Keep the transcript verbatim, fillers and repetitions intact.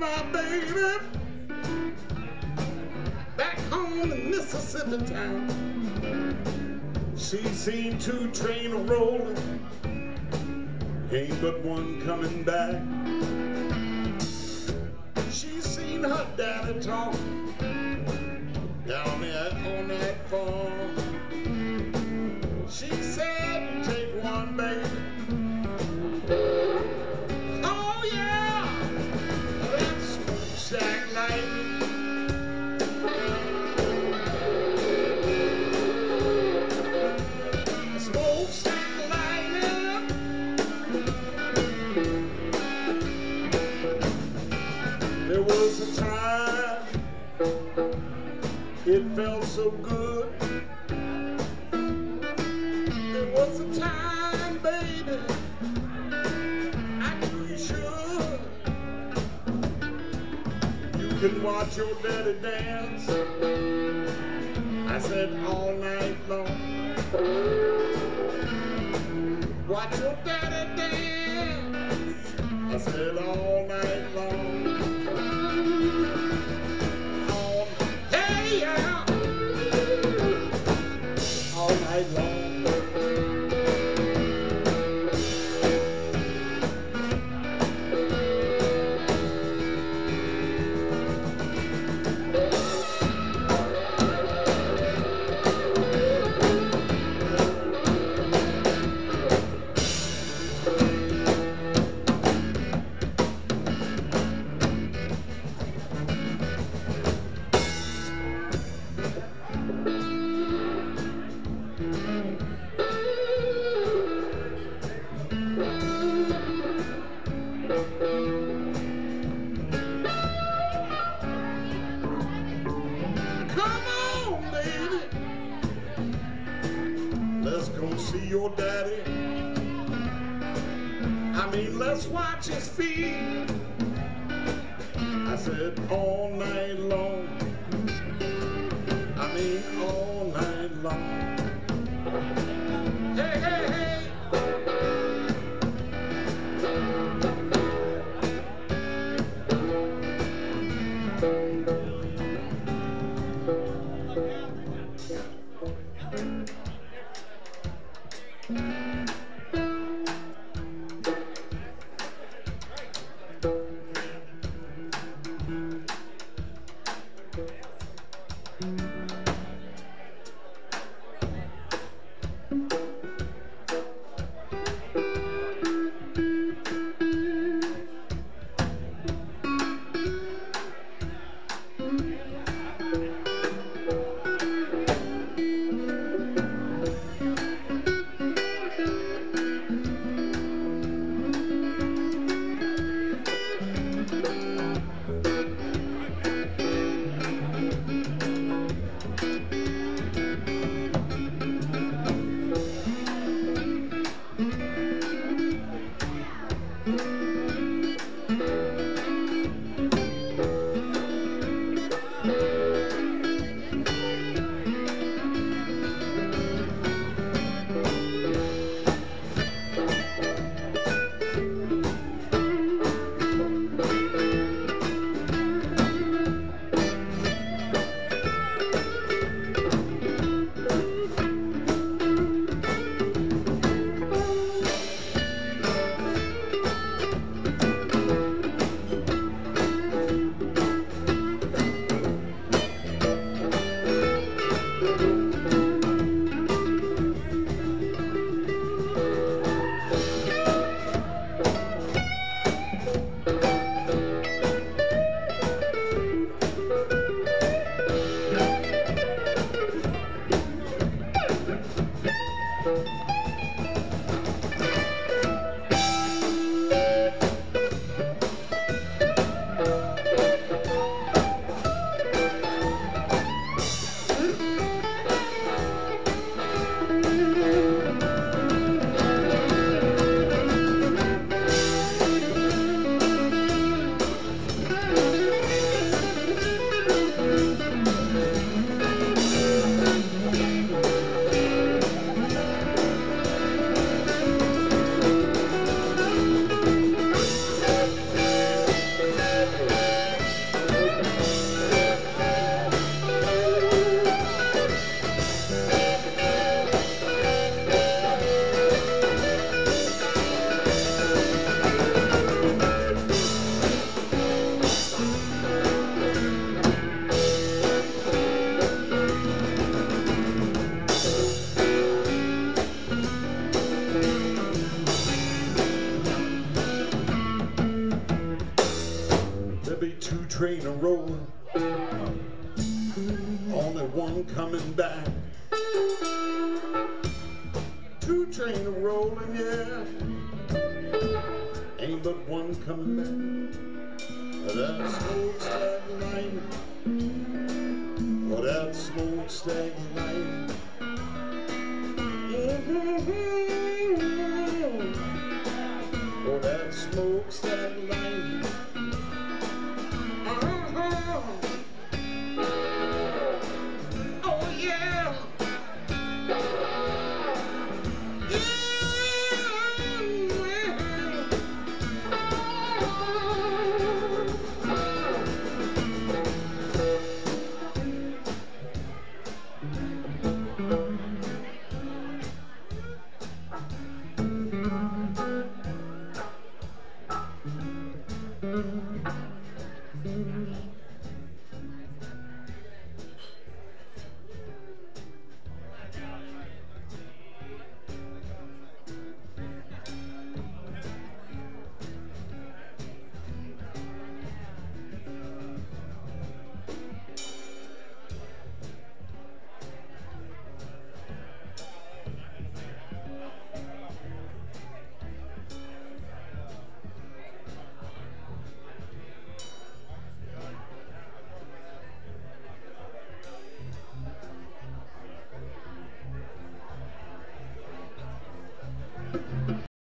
left my baby back home in Mississippi town. She seen two train rolling, ain't but one coming back. She seen her daddy talk down there on that farm. She said, "You take one, baby." Oh yeah, that's Smokestack Lightnin'. There was a time it felt so good. There was a time, baby, I knew you should. You can watch your daddy dance, I said, all night long. Watch your daddy dance, I said, all night long. See your daddy, I mean, let's watch his feet, I said, all night long, I mean, all night long. Hey, hey, hey. Thank you. two train a-rollin', only one coming back. Two train a-rollin', yeah, ain't but one coming back. That smokestack lightnin', oh, that smokestack lightnin'. Oh, that smokestack lightnin'. Mm-hmm.